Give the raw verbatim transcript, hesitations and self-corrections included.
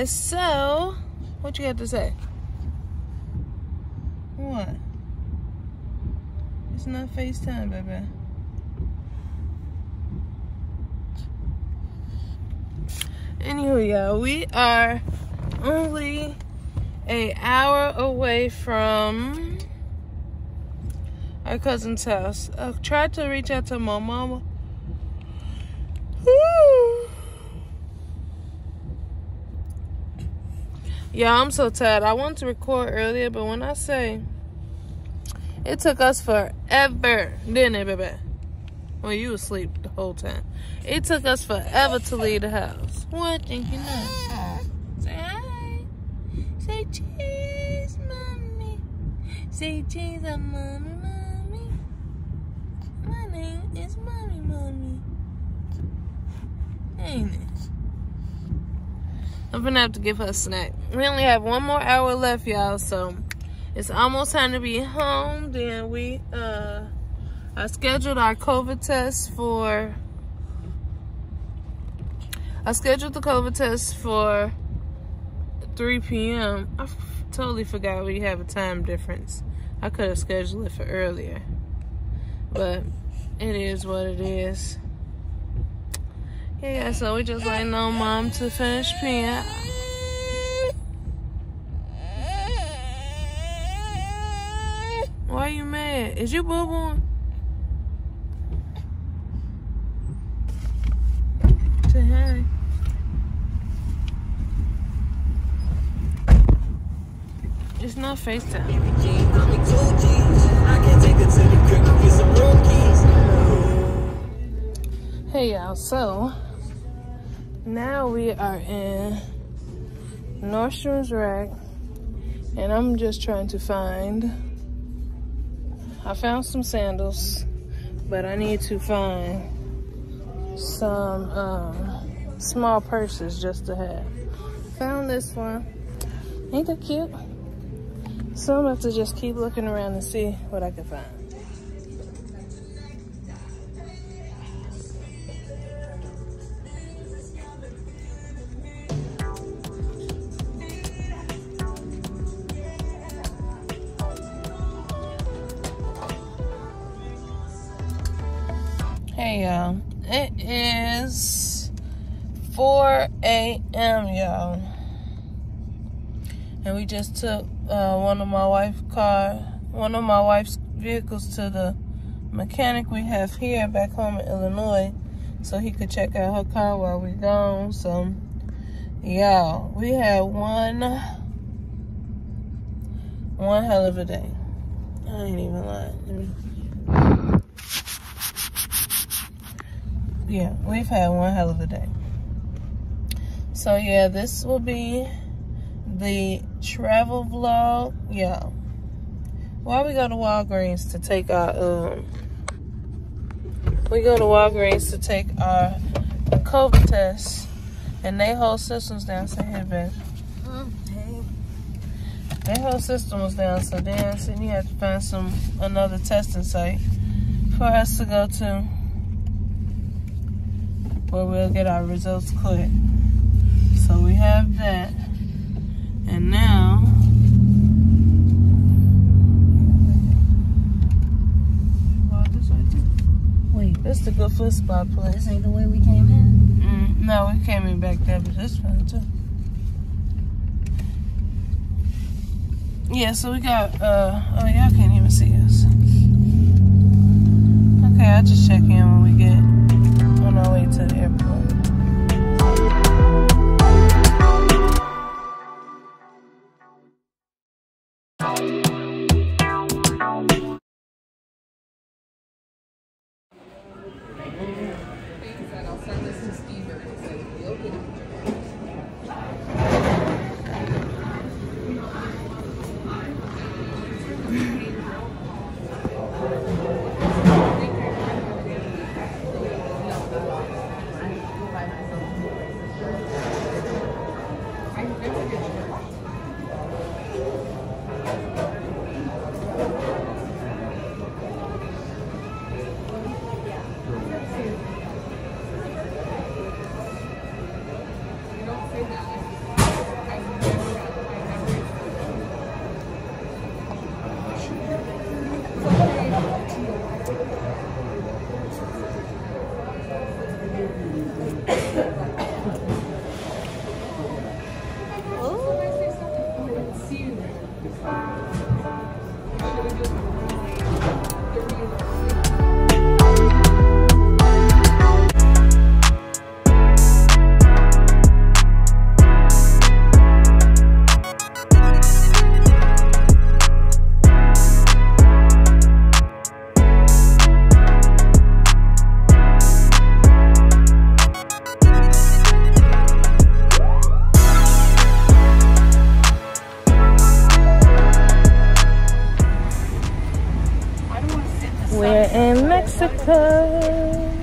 guys, so what you got to say? What? It's not FaceTime, baby. Anywho, y'all, we are only an hour away from our cousin's house. I tried to reach out to my mama. Woo! Yeah, I'm so tired. I wanted to record earlier, but when I say it took us forever, didn't it, baby? Well, you was asleep the whole time. It took us forever to leave the house. What think you know? Say hi. Say cheese, mommy. Say cheese, mommy, mommy. My name is mommy, mommy. Ain't it? I'm gonna have to give her a snack. We only have one more hour left, y'all, so it's almost time to be home. Then we, uh, I scheduled our COVID test for, I scheduled the COVID test for three p m I f totally forgot we have a time difference. I could have scheduled it for earlier, but it is what it is. Yeah, so we just waiting on mom to finish peeing. Why are you mad? Is you boo-booing? Say hi. It's not FaceTime. I can take it to the crib and get some rookies. Hey y'all, so now we are in Nordstrom's Rack, and I'm just trying to find. I found some sandals, but I need to find some um, small purses just to have. Found this one. Ain't that cute? So I'm gonna have to just keep looking around and see what I can find. Hey y'all. It is four a m y'all, and we just took uh, one of my wife's car, one of my wife's vehicles to the mechanic we have here back home in Illinois, so he could check out her car while we gone. So, y'all, we had one, one hell of a day. I ain't even lying. Yeah, we've had one hell of a day. So yeah, this will be the travel vlog. Yeah, why we go to Walgreens to take our um we go to Walgreens to take our COVID test, and they whole system's down. So here, babe. Okay. Their whole system was down, so then so you have to find some another testing site for us to go to, where we'll get our results quick. So we have that. And now, wait, this is the good foot spot place. This ain't the way we came in? Mm, no, we came in back there, but this one too. Yeah, so we got, uh, oh, y'all can't even see us. Okay, I'll just check in when we get on our way to the airport. We're in Mexico.